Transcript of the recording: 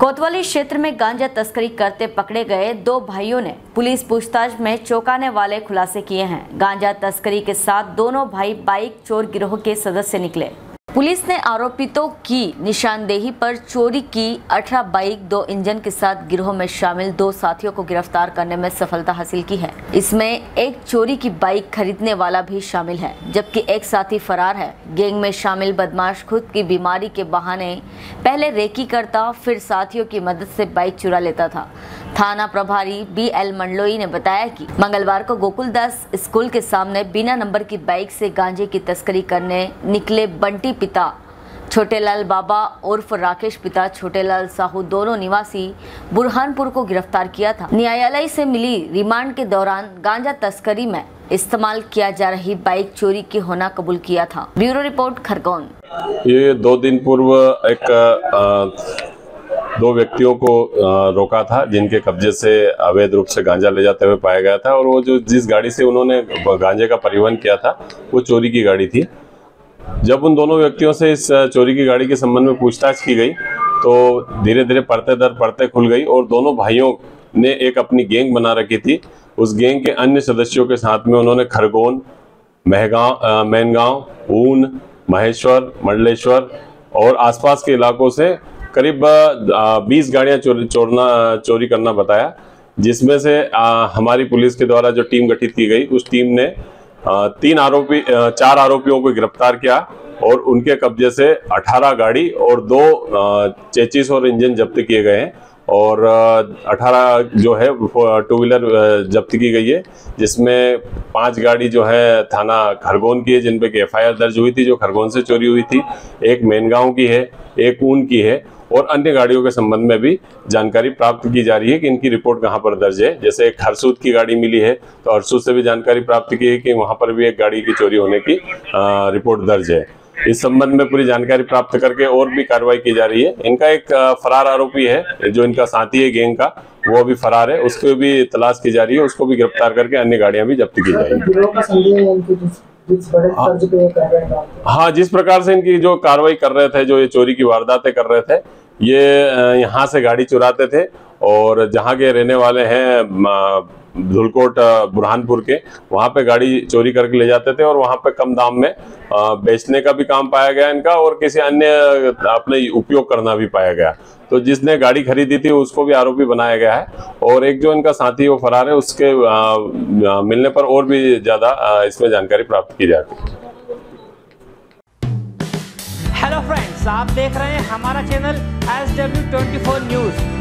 कोतवाली क्षेत्र में गांजा तस्करी करते पकड़े गए दो भाइयों ने पुलिस पूछताछ में चौंकाने वाले खुलासे किए हैं। गांजा तस्करी के साथ दोनों भाई बाइक चोर गिरोह के सदस्य निकले। पुलिस ने आरोपितों की निशानदेही पर चोरी की 18 बाइक 2 इंजन के साथ गिरोह में शामिल दो साथियों को गिरफ्तार करने में सफलता हासिल की है। इसमें एक चोरी की बाइक खरीदने वाला भी शामिल है, जबकि एक साथी फरार है। गैंग में शामिल बदमाश खुद की बीमारी के बहाने पहले रेकी करता, फिर साथियों की मदद से बाइक चुरा लेता था। थाना प्रभारी बी.एल. मंडलोई ने बताया कि मंगलवार को गोकुलदास स्कूल के सामने बिना नंबर की बाइक से गांजे की तस्करी करने निकले बंटी पिता छोटे लाल बाबा उर्फ राकेश पिता छोटे लाल साहू दोनों निवासी बुरहानपुर को गिरफ्तार किया था। न्यायालय से मिली रिमांड के दौरान गांजा तस्करी में इस्तेमाल किया जा रही बाइक चोरी के होना कबूल किया था। Bureau report Khargone. ये 2 दिन पूर्व दो व्यक्तियों को रोका था, जिनके कब्जे से अवैध रूप से गांजा ले जाते हुए पाया गया था। और वो जो जिस गाड़ी से उन्होंने गांजे का परिवहन किया था वो चोरी की गाड़ी थी। जब उन दोनों व्यक्तियों से इस चोरी की गाड़ी के संबंध में पूछताछ की गई तो धीरे धीरे परते दर परते खुल गई और दोनों भाइयों ने एक अपनी गैंग बना रखी थी। उस गैंग के अन्य सदस्यों के साथ में उन्होंने खरगोन, महगांव, मैनगांव, ऊन, महेश्वर, मंडलेश्वर और आसपास के इलाकों से करीब 20 गाड़ियां चोरी करना बताया, जिसमें से हमारी पुलिस के द्वारा जो टीम गठित की गई उस टीम ने 4 आरोपियों को गिरफ्तार किया और उनके कब्जे से 18 गाड़ी और 2 चेचिस और इंजन जब्त किए गए हैं। और 18 जो है 2 व्हीलर जब्त की गई है, जिसमें 5 गाड़ी जो है थाना खरगोन की है, जिन पे की FIR दर्ज हुई थी, जो खरगोन से चोरी हुई थी। एक मैनगांव की है, एक ऊन की है और अन्य गाड़ियों के संबंध में भी जानकारी प्राप्त की जा रही है कि इनकी रिपोर्ट कहाँ पर दर्ज है। जैसे एक हरसूद की गाड़ी मिली है तो हरसूद से भी जानकारी प्राप्त की है कि वहाँ पर भी एक गाड़ी की चोरी होने की रिपोर्ट दर्ज है। इस संबंध में पूरी जानकारी प्राप्त करके और भी कार्रवाई की जा रही है। इनका एक फरार आरोपी है, जो इनका साथी है गैंग का, वो भी फरार है, उसको भी तलाश की जा रही है, उसको भी गिरफ्तार करके अन्य गाड़ियां भी जब्त की जाएगी। हाँ, जिस प्रकार से इनकी जो कार्रवाई कर रहे थे, जो ये चोरी की वारदातें कर रहे थे, ये यहाँ से गाड़ी चुराते थे और जहाँ के रहने वाले हैं धुलकोट बुरहानपुर के, वहाँ पे गाड़ी चोरी करके ले जाते थे और वहाँ पे कम दाम में बेचने का भी काम पाया गया इनका और किसी अन्य अपने उपयोग करना भी पाया गया। तो जिसने गाड़ी खरीदी थी उसको भी आरोपी बनाया गया है और एक जो इनका साथी वो फरार है, उसके मिलने पर और भी ज़्यादा इसमें जानकारी प्राप्त की जाती है। हेलो फ्रेंड्स, आप देख रहे हैं हमारा चैनल SW24 न्यूज़।